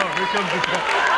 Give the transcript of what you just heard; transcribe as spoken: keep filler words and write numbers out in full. Oh, here comes the